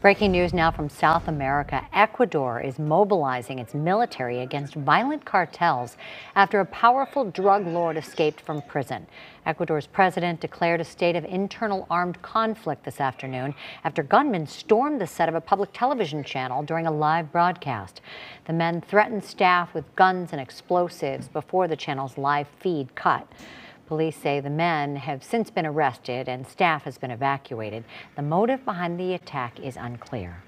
Breaking news now from South America. Ecuador is mobilizing its military against violent cartels after a powerful drug lord escaped from prison. Ecuador's president declared a state of internal armed conflict this afternoon after gunmen stormed the set of a public television channel during a live broadcast. The men threatened staff with guns and explosives before the channel's live feed cut. Police say the men have since been arrested and staff has been evacuated. The motive behind the attack is unclear.